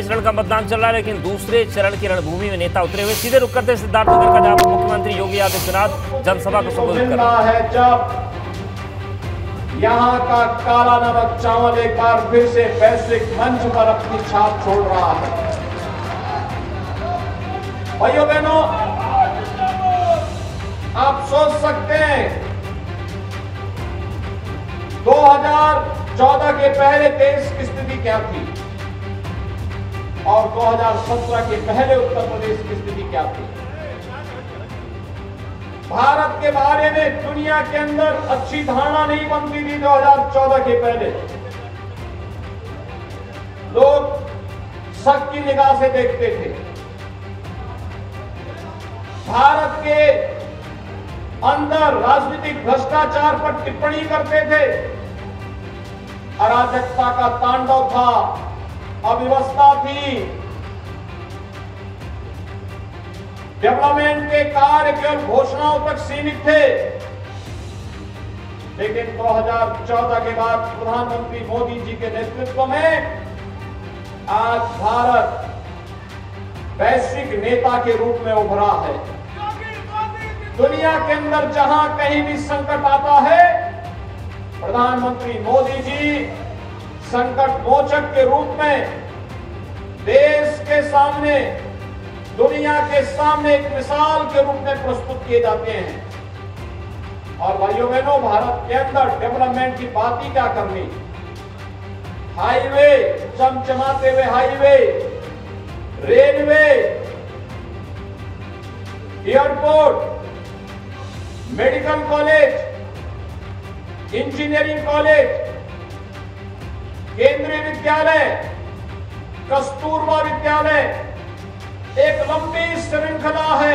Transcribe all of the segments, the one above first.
पहले चरण का मतदान चल रहा है, लेकिन दूसरे चरण की रणभूमि में नेता उतरे हुए। सीधे रुक करते सिद्धार्थनगर का, जहां पर मुख्यमंत्री योगी आदित्यनाथ जनसभा को संबोधित कर रहा है। जब यहाँ का काला नमक चावल एक बार फिर से वैश्विक मंच पर अपनी छाप छोड़ रहा है। भाइयों बहनों, आप सोच सकते हैं 2014 के पहले देश की स्थिति क्या थी और 2017 के पहले उत्तर प्रदेश की स्थिति क्या थी। भारत के बारे में दुनिया के अंदर अच्छी धारणा नहीं बनती थी 2014 के पहले। लोग शक की निगाह से देखते थे। भारत के अंदर राजनीतिक भ्रष्टाचार पर टिप्पणी करते थे। अराजकता का तांडव था, अव्यवस्था थी। डेवलपमेंट के कार्य केवल घोषणाओं तक सीमित थे। लेकिन 2014 के बाद प्रधानमंत्री मोदी जी के नेतृत्व में आज भारत वैश्विक नेता के रूप में उभरा है। दुनिया के अंदर जहां कहीं भी संकट आता है, प्रधानमंत्री मोदी जी संकट मोचक के रूप में देश के सामने, दुनिया के सामने एक मिसाल के रूप में प्रस्तुत किए जाते हैं। और भाइयों बहनों, भारत के अंदर डेवलपमेंट की बात ही क्या करनी। हाईवे, चमचमाते हुए highway, railway, airport, medical college, engineering college, केंद्रीय विद्यालय, कस्तूरबा विद्यालय, एक लंबी श्रृंखला है।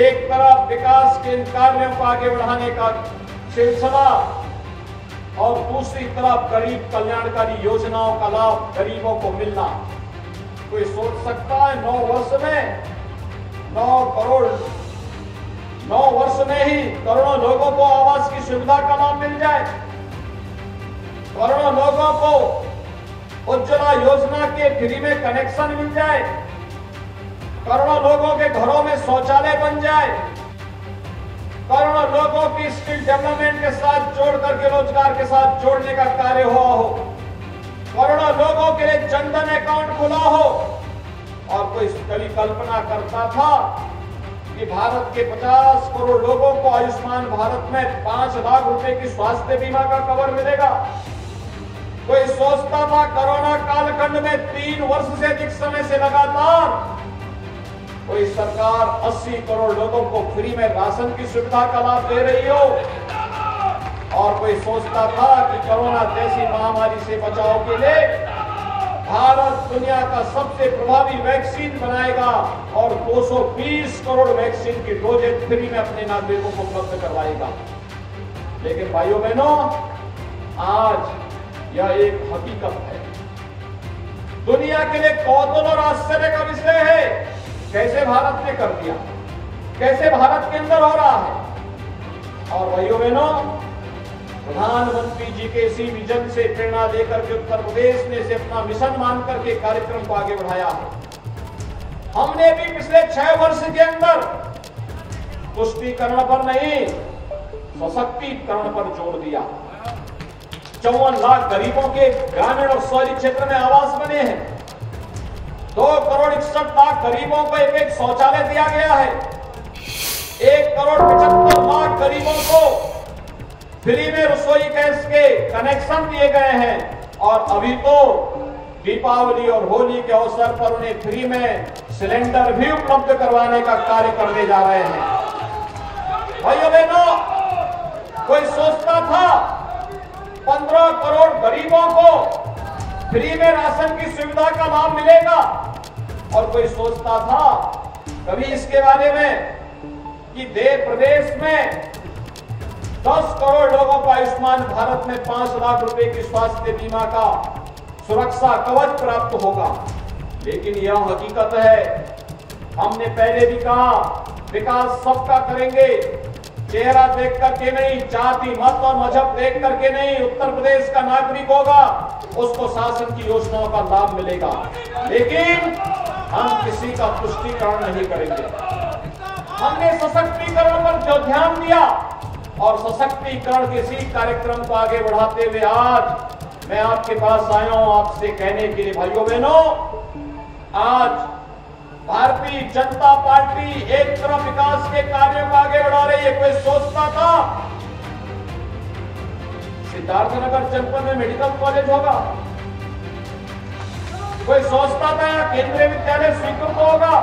एक तरफ विकास के इन कार्यों को आगे बढ़ाने का सिलसिला और दूसरी तरफ गरीब कल्याणकारी योजनाओं का लाभ गरीबों को मिलना। कोई सोच सकता है 9 वर्ष में ही करोड़ों लोगों को आवास की सुविधा का लाभ मिल जाए, करोड़ों लोगों को उज्ज्वला योजना के फ्री में कनेक्शन मिल जाए, करोड़ों लोगों के घरों में शौचालय बन जाए, करोड़ों लोगों की स्किल डेवलपमेंट के साथ जोड़ करके रोजगार के साथ जोड़ने का कार्य हुआ हो, करोड़ों लोगों के लिए जनधन अकाउंट खुला हो। और कोई कभी कल्पना करता था कि भारत के 50 करोड़ लोगों को आयुष्मान भारत में 5 लाख रुपए की स्वास्थ्य बीमा का कवर मिलेगा। कोई सोचता था कोरोना कालखंड में 3 वर्ष से अधिक समय से लगातार कोई सरकार 80 करोड़ लोगों को फ्री में राशन की सुविधा का लाभ दे रही हो। और कोई सोचता था कि कोरोना जैसी महामारी से बचाव के लिए भारत दुनिया का सबसे प्रभावी वैक्सीन बनाएगा और 220 करोड़ वैक्सीन की डोजेज फ्री में अपने नागरिकों को उपलब्ध करवाएगा। लेकिन भाइयों बहनों, आज यह एक हकीकत है, दुनिया के लिए कौतूहल और आश्चर्य का विषय है। कैसे भारत ने कर दिया, कैसे भारत के अंदर हो रहा है। और भाइयों बहनों, प्रधानमंत्री जी के इसी विजन से प्रेरणा लेकर के उत्तर प्रदेश ने इसे अपना मिशन मान करके कार्यक्रम को आगे बढ़ाया है। हमने भी पिछले 6 वर्ष के अंदर पुष्टिकरण पर नहीं, सशक्तिकरण पर जोर दिया। 54 लाख गरीबों के ग्रामीण और शहरी क्षेत्र में आवास बने हैं। 2 करोड़ 61 लाख गरीबों को एक शौचालय दिया गया है। 1 करोड़ 75 लाख गरीबों को फ्री में रसोई गैस के कनेक्शन दिए गए हैं। और अभी तो दीपावली और होली के अवसर पर उन्हें फ्री में सिलेंडर भी उपलब्ध करवाने का कार्य करने जा रहे हैं। भाइयों बहनों, कोई सोचता था 15 करोड़ गरीबों को फ्री में राशन की सुविधा का लाभ मिलेगा। और कोई सोचता था कभी इसके बारे में कि देश प्रदेश में 10 करोड़ लोगों को आयुष्मान भारत में 5 लाख रुपए की स्वास्थ्य बीमा का सुरक्षा कवच प्राप्त होगा। लेकिन यह हकीकत है, हमने पहले भी कहा विकास सबका करेंगे, चेहरा देख करके नहीं, जाति मत और मजहब देख करके नहीं। उत्तर प्रदेश का नागरिक होगा, उसको शासन की योजनाओं का लाभ मिलेगा, लेकिन हम किसी का पुष्टिकरण नहीं करेंगे। हमने सशक्तिकरण पर जो ध्यान दिया और सशक्तिकरण के इसी कार्यक्रम को आगे बढ़ाते हुए आज मैं आपके पास आया हूं आपसे कहने के लिए, भाइयों बहनों, आज भारतीय जनता पार्टी एक तरफ विकास के कार्यों को आगे बढ़ा रही है। कोई सोचता था सिद्धार्थनगर जनपद में मेडिकल कॉलेज होगा? कोई सोचता था केंद्रीय विद्यालय स्वीकृत होगा?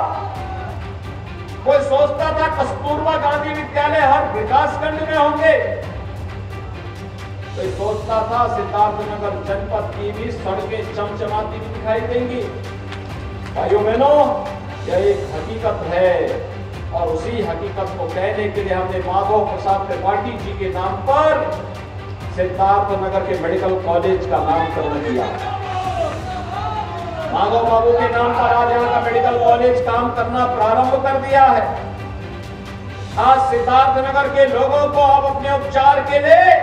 कोई सोचता था कस्तूरबा गांधी विद्यालय हर विकासखंड में होंगे? कोई सोचता था सिद्धार्थनगर जनपद की भी सड़कें चमचमाती भी दिखाई देंगी? भाइयों बहनों, यह एक हकीकत है और उसी हकीकत को कहने के लिए हमने माधव प्रसाद त्रिपाठी जी के नाम पर सिद्धार्थनगर के मेडिकल कॉलेज का नामकरण किया। माधव बाबू के नाम पर आज यहाँ का मेडिकल कॉलेज काम करना प्रारंभ कर दिया है। आज सिद्धार्थनगर के लोगों को अब अपने उपचार के लिए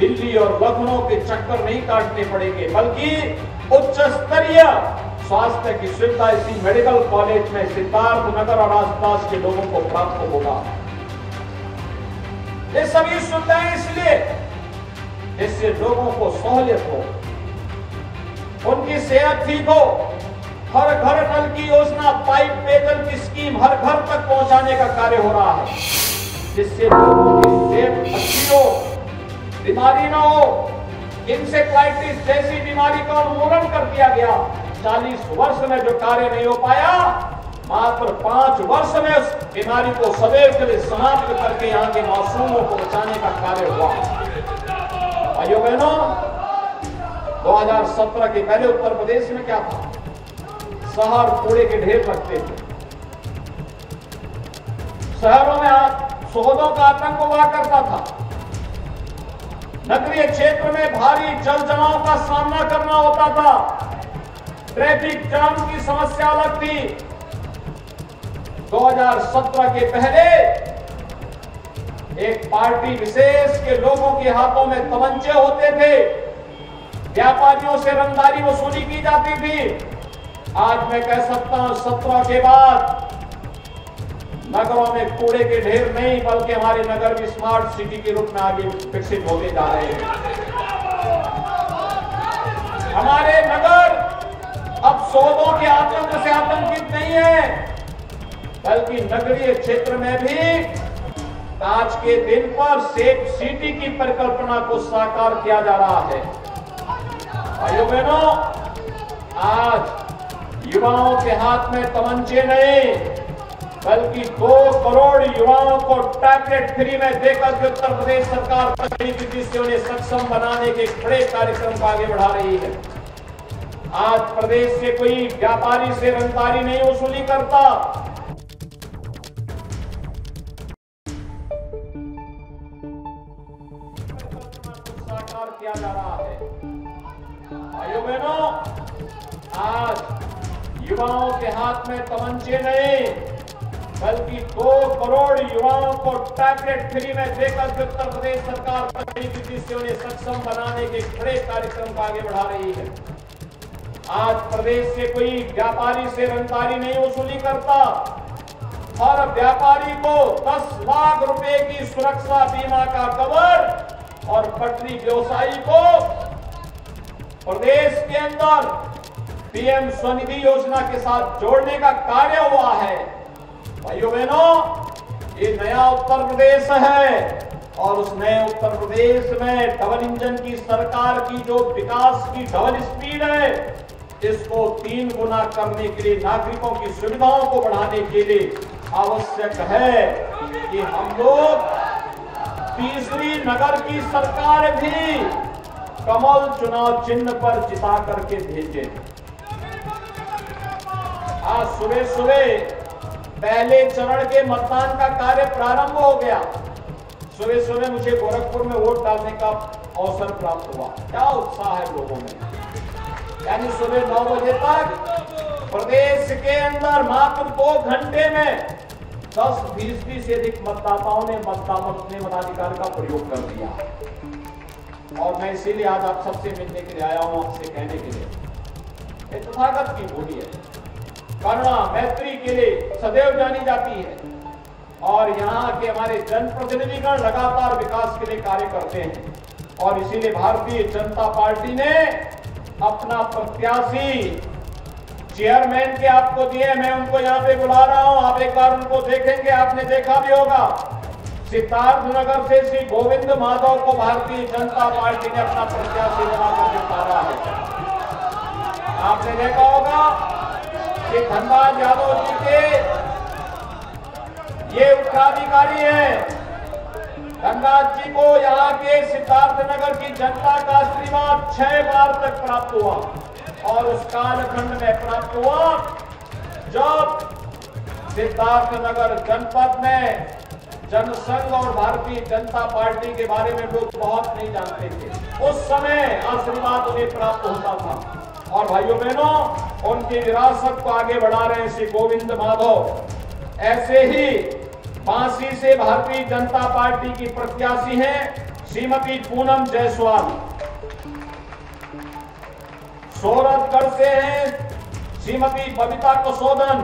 दिल्ली और लखनऊ के चक्कर नहीं काटने पड़ेंगे, बल्कि उच्च स्तरीय स्वास्थ्य की सुविधा इसी मेडिकल कॉलेज में सिद्धार्थनगर और आसपास के लोगों को प्राप्त होगा। ये सभी सुविधाएं इसलिए इससे लोगों को सहूलियत हो, उनकी सेहत ठीक हो। हर घर नल की योजना, पाइप पेयजल की स्कीम हर घर तक पहुंचाने का कार्य हो रहा है, जिससे लोगों की सेहत अच्छी हो, बीमारी ना हो। इंसेफ्लाइटिस जैसी बीमारी का उन्मूलन कर दिया गया। 40 वर्ष में जो कार्य नहीं हो पाया, मात्र 5 वर्ष में उस बीमारी को सदैव के लिए समाप्त करके यहाँ के मासूमों को बचाने का कार्य हुआ। भाइयों बहनों, 2017 के पहले उत्तर प्रदेश में क्या था? शहर कूड़े के ढेर लगते थे, शहरों में सोहदों का आतंक हुआ करता था, नगरीय क्षेत्र में भारी जल जमाव का सामना करना होता था, ट्रैफिक जाम की समस्या अलग थी। 2017 के पहले एक पार्टी विशेष के लोगों के हाथों में तमंचे होते थे, व्यापारियों से रंगदारी वसूली की जाती थी। आज मैं कह सकता हूं 17 के बाद नगरों में कूड़े के ढेर नहीं, बल्कि हमारे नगर भी स्मार्ट सिटी के रूप में आगे विकसित होते जा रहे हैं। हमारे नगर अब सोदों के आतंक से आतंकित नहीं है, बल्कि नगरीय क्षेत्र में भी आज के दिन पर सेफ सिटी की परिकल्पना को साकार किया जा रहा है। भाइयों बहनों, आज युवाओं के हाथ में तमंचे नहीं, बल्कि 2 करोड़ युवाओं को टैबलेट फ्री में देकर उत्तर प्रदेश सरकार गरीबी से उन्हें सक्षम बनाने के बड़े कार्यक्रम को आगे बढ़ा रही है। आज प्रदेश से कोई व्यापारी से रंगदारी नहीं वसूली करता। किया जा रहा है। भाइयों बहनों, आज युवाओं के हाथ में तमंचे नहीं, बल्कि 2 करोड़ युवाओं को टैबलेट फ्री में देकर उत्तर प्रदेश सरकार गरीबी से उन्हें सक्षम बनाने के बड़े कार्यक्रम को आगे बढ़ा रही है। आज प्रदेश से कोई व्यापारी से रंगदारी नहीं वसूली करता और व्यापारी को 10 लाख रुपए की सुरक्षा बीमा का कवर और पटरी व्यवसायी को प्रदेश के अंदर पीएम स्वनिधि योजना के साथ जोड़ने का कार्य हुआ है। भाइयों बहनों, ये नया उत्तर प्रदेश है और उस नए उत्तर प्रदेश में डबल इंजन की सरकार की जो विकास की डबल स्पीड है, इसको 3 गुना करने के लिए, नागरिकों की सुविधाओं को बढ़ाने के लिए आवश्यक है कि हम लोग तीसरी नगर की सरकार भी कमल चुनाव चिन्ह पर जिता करके भेजे। आज सुबह सुबह पहले चरण के मतदान का कार्य प्रारंभ हो गया। सुबह सुबह मुझे गोरखपुर में वोट डालने का अवसर प्राप्त हुआ। क्या उत्साह है लोगों में, यानी सुबह 9 बजे तक प्रदेश के अंदर मात्र 2 घंटे में 10% से अधिक मतदाताओं ने मताधिकार का प्रयोग कर दिया। और मैं इसीलिए आज आप सबसे मिलने के लिए आया हूं, आपसे कहने के लिए तथागत की बोली है, करुणा मैत्री के लिए सदैव जानी जाती है और यहाँ के हमारे जनप्रतिनिधिगण लगातार विकास के लिए कार्य करते हैं और इसीलिए भारतीय जनता पार्टी ने अपना प्रत्याशी चेयरमैन के आपको दिए। मैं उनको यहाँ पे बुला रहा हूँ, आप एक बार उनको देखेंगे, आपने देखा भी होगा। सिद्धार्थनगर से श्री गोविंद माधव को भारतीय जनता पार्टी ने अपना प्रत्याशी बनाकर उतारा है। आपने देखा होगा कि धर्मराज यादव जी के ये उत्तराधिकारी है। धनराज जी को यहाँ के सिद्धार्थनगर की जनता का आशीर्वाद 6 बार तक प्राप्त हुआ और उस कालखंड में प्राप्त हुआ जब सिद्धार्थनगर जनपद में जनसंघ और भारतीय जनता पार्टी के बारे में लोग बहुत नहीं जानते थे। उस समय आशीर्वाद उन्हें प्राप्त होता था। और भाइयों बहनों, उनकी विरासत को आगे बढ़ा रहे हैं श्री गोविंद माधव। ऐसे ही बांसी से भारतीय जनता पार्टी की प्रत्याशी हैं श्रीमती पूनम जायसवाल। सोरठगढ़ से हैं श्रीमती बबिता कसोदन।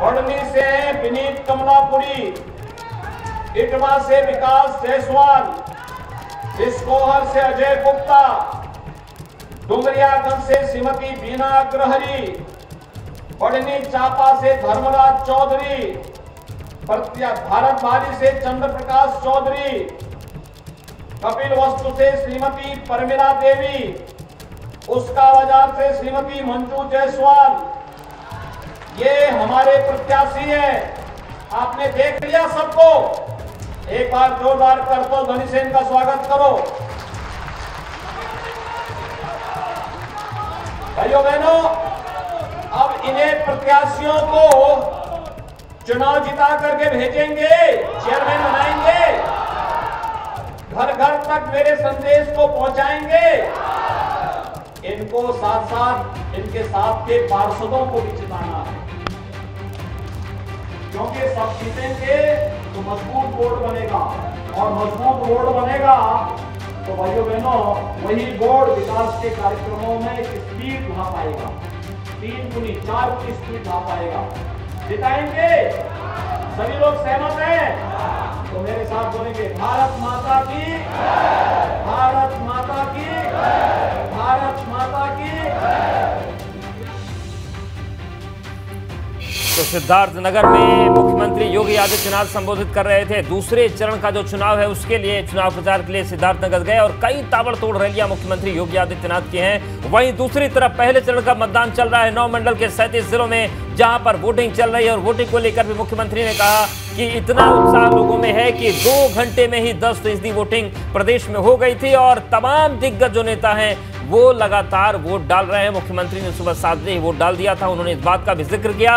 बड़नी से हैं विनीत कमलापुरी। इटवा से विकास जायसवाल। इसकोहर से अजय गुप्ता। डुमरियागंज से श्रीमती वीणा ग्रहरी। बड़नी चापा से धर्मराज चौधरी। भारत भारी से चंद्रप्रकाश चौधरी। कपिल वस्तु से श्रीमती परमिला देवी। उसका बाजार से श्रीमती मंजू जायसवाल। ये हमारे प्रत्याशी हैं। आपने देख लिया सबको, एक बार जोरदार कर दो, ध्वनि से इनका स्वागत करो। भाइयों बहनों, अब इन्हें प्रत्याशियों को चुनाव जिता करके भेजेंगे, चेयरमैन बनाएंगे, घर घर तक मेरे संदेश को पहुंचाएंगे। इनको साथ साथ इनके साथ के पार्षदों को भी जिताना है, क्योंकि सब जीतेंगे तो मजबूत बोर्ड बनेगा और मजबूत बोर्ड बनेगा तो भाइयों बहनों वही बोर्ड विकास के कार्यक्रमों में स्पीड ला पाएगा, 3 गुनी 4 की स्पीड ला पाएगा। जिताएंगे, सभी लोग सहमत हैं तो मेरे साथ बोलेंगे भारत माता की, भारत माता की, भारत माता की। तो सिद्धार्थनगर में मुख्यमंत्री योगी आदित्यनाथ संबोधित कर रहे थे। दूसरे चरण का जो चुनाव है उसके लिए चुनाव प्रचार के लिए सिद्धार्थनगर गए और कई ताबड़तोड़ रैलियां मुख्यमंत्री योगी आदित्यनाथ की हैं। वहीं दूसरी तरफ पहले चरण का मतदान चल रहा है 9 मंडल के 37 जिलों में, जहां पर वोटिंग चल रही है और वोटिंग को लेकर भी मुख्यमंत्री ने कहा कि इतना उत्साह लोगों में है कि 2 घंटे में ही 10% वोटिंग प्रदेश में हो गई थी और तमाम दिग्गज जो नेता हैं वो लगातार वोट डाल रहे हैं। मुख्यमंत्री ने सुबह 7 बजे ही वोट डाल दिया था, उन्होंने इस बात का भी जिक्र किया।